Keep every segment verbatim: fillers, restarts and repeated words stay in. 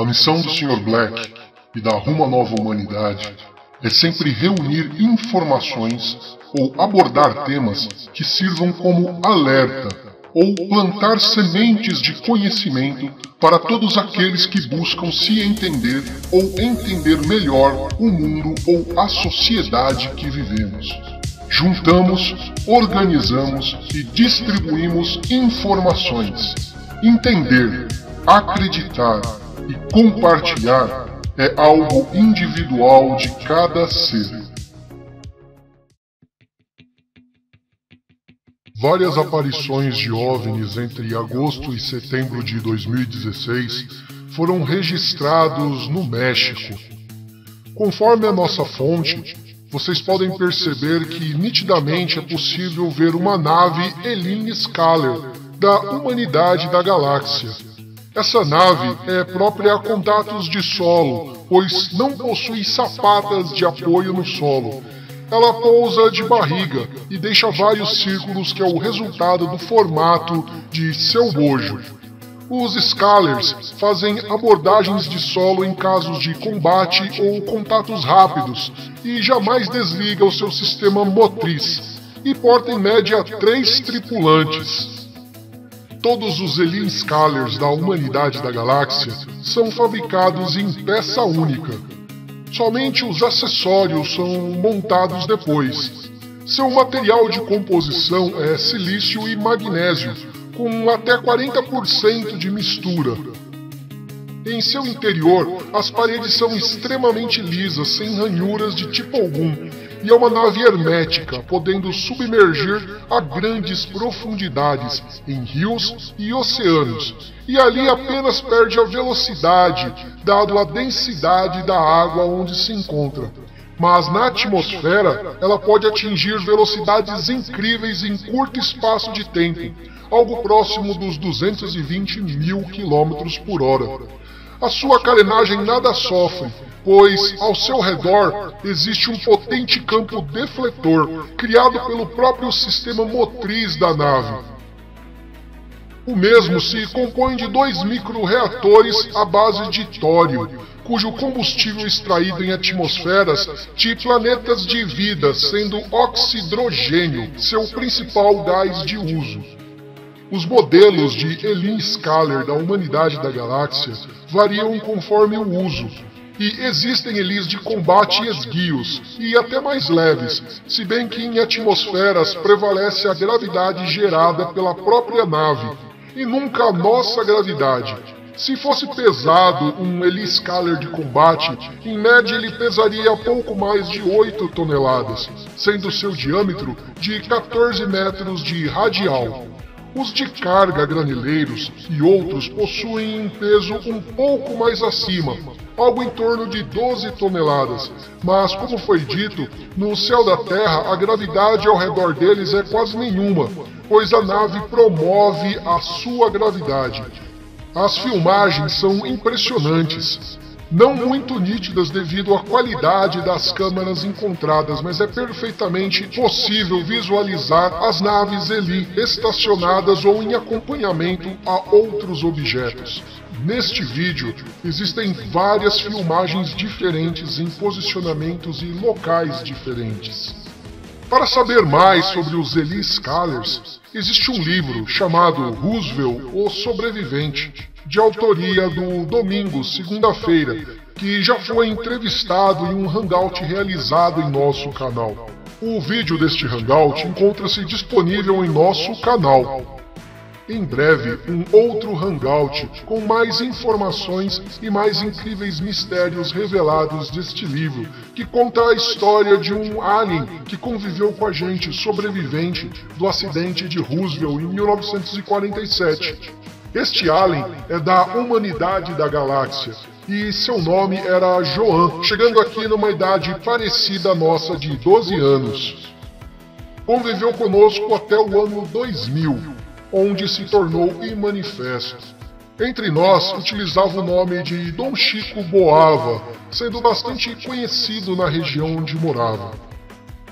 A missão do senhor Black e da Rumo à Nova Humanidade é sempre reunir informações ou abordar temas que sirvam como alerta ou plantar sementes de conhecimento para todos aqueles que buscam se entender ou entender melhor o mundo ou a sociedade que vivemos. Juntamos, organizamos e distribuímos informações. Entender, acreditar e compartilhar é algo individual de cada ser. Várias aparições de OVNIs entre agosto e setembro de dois mil e dezesseis foram registrados no México. Conforme a nossa fonte, vocês podem perceber que nitidamente é possível ver uma nave Elin Scaler, da Humanidade da Galáxia. Essa nave é própria a contatos de solo, pois não possui sapatas de apoio no solo. Ela pousa de barriga e deixa vários círculos que é o resultado do formato de seu bojo. Os Scalers fazem abordagens de solo em casos de combate ou contatos rápidos e jamais desliga o seu sistema motriz e porta em média três tripulantes. Todos os Elin Scalers da Humanidade da Galáxia são fabricados em peça única. Somente os acessórios são montados depois. Seu material de composição é silício e magnésio, com até quarenta por cento de mistura. Em seu interior, as paredes são extremamente lisas, sem ranhuras de tipo algum, e é uma nave hermética, podendo submergir a grandes profundidades, em rios e oceanos, e ali apenas perde a velocidade, dado a densidade da água onde se encontra. Mas na atmosfera, ela pode atingir velocidades incríveis em curto espaço de tempo, algo próximo dos duzentos e vinte mil quilômetros por hora. A sua carenagem nada sofre, pois ao seu redor existe um potente campo defletor criado pelo próprio sistema motriz da nave. O mesmo se compõe de dois microreatores à base de tório, cujo combustível é extraído em atmosferas de planetas de vida, sendo oxidrogênio seu principal gás de uso. Os modelos de Elin Scaler da Humanidade da Galáxia variam conforme o uso, e existem Elins de combate e esguios, e até mais leves, se bem que em atmosferas prevalece a gravidade gerada pela própria nave, e nunca a nossa gravidade. Se fosse pesado um Elin Scaler de combate, em média ele pesaria pouco mais de oito toneladas, sendo seu diâmetro de quatorze metros de radial. Os de carga graneleiros e outros possuem um peso um pouco mais acima, algo em torno de doze toneladas, mas como foi dito, no céu da Terra a gravidade ao redor deles é quase nenhuma, pois a nave promove a sua gravidade. As filmagens são impressionantes, não muito nítidas devido à qualidade das câmeras encontradas, mas é perfeitamente possível visualizar as naves Elin estacionadas ou em acompanhamento a outros objetos. Neste vídeo, existem várias filmagens diferentes em posicionamentos e locais diferentes. Para saber mais sobre os Elin Scalers, existe um livro chamado Roosevelt ou Sobrevivente, de autoria do Domingos, segunda-feira, que já foi entrevistado em um hangout realizado em nosso canal. O vídeo deste hangout encontra-se disponível em nosso canal. Em breve, um outro hangout com mais informações e mais incríveis mistérios revelados deste livro, que conta a história de um alien que conviveu com a gente, sobrevivente do acidente de Roswell em mil novecentos e quarenta e sete. Este alien é da Humanidade da Galáxia e seu nome era Joan, chegando aqui numa idade parecida à nossa de doze anos. Conviveu conosco até o ano dois mil. Onde se tornou imanifesto. Entre nós, utilizava o nome de Dom Chico Boava, sendo bastante conhecido na região onde morava.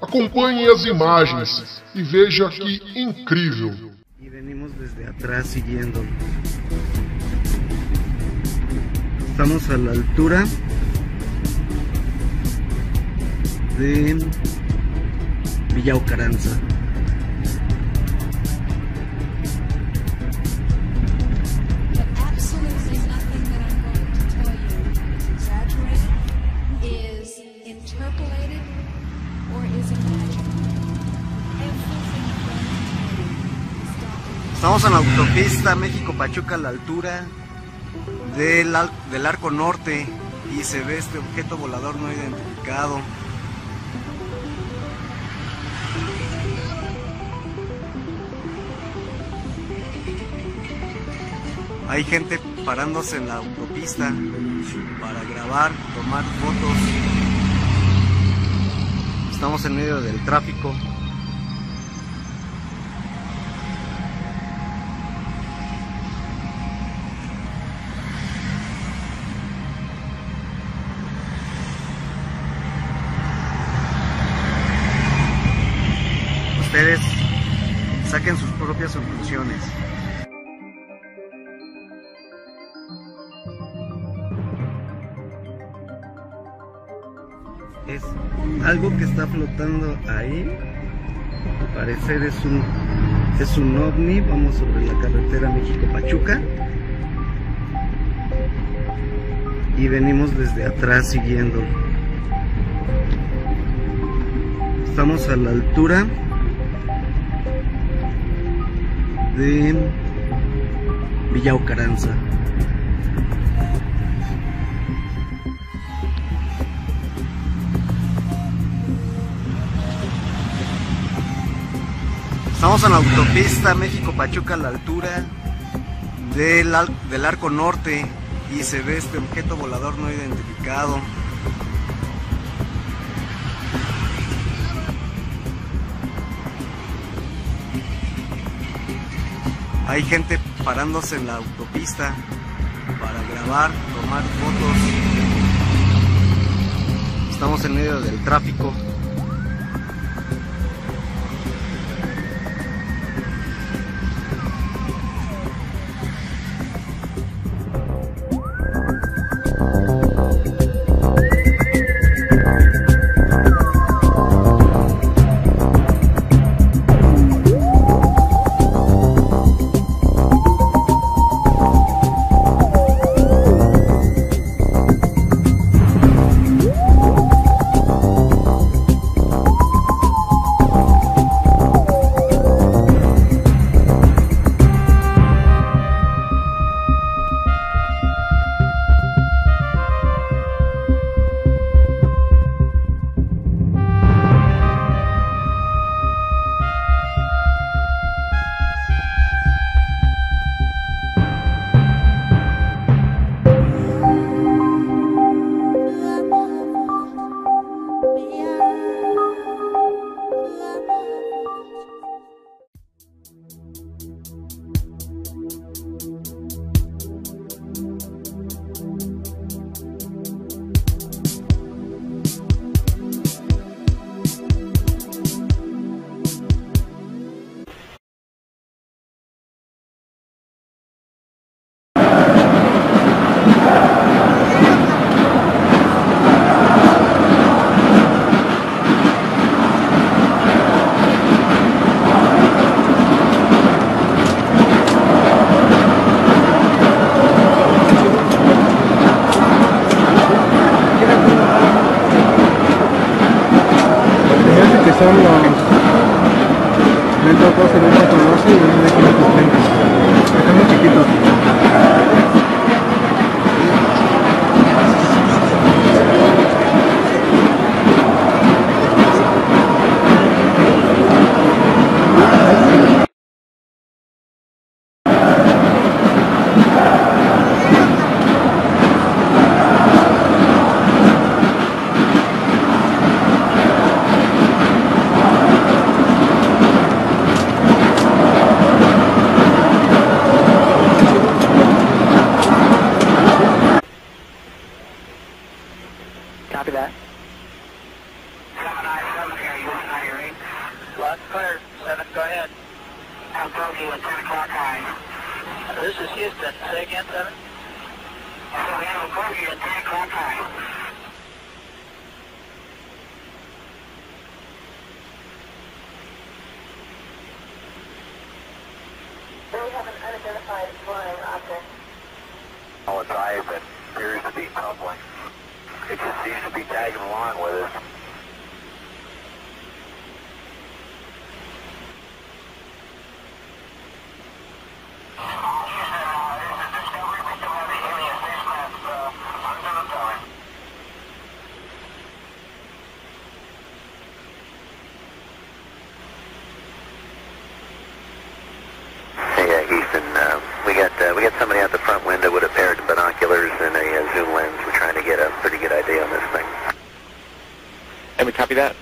Acompanhe as imagens e veja que incrível! E venimos desde atrás, seguindo. estamos a la altura de Villa Ocaranza. Estamos en la autopista México-Pachuca a la altura del, del Arco Norte y se ve este objeto volador no identificado. Hay gente parándose en la autopista para grabar, tomar fotos. Estamos en medio del tráfico. Ustedes saquen sus propias conclusiones. Es algo que está flotando ahí. Al parecer es un, es un ovni. Vamos sobre la carretera México-Pachuca. Y venimos desde atrás siguiendo. Estamos a la altura de Villa Ocaranza. Estamos en la autopista México-Pachuca a la altura del, del Arco Norte y se ve este objeto volador no identificado. Hay gente parándose en la autopista para grabar, tomar fotos. Estamos en medio del tráfico. Son los metros doce, metros doce y metros treinta. Están muy chiquitos. Copy that. seven nine seven Harry, one nine eight. Lots clear, seven, go ahead. I'm approaching at ten o'clock high. This is Houston, say again, seven? Copy that.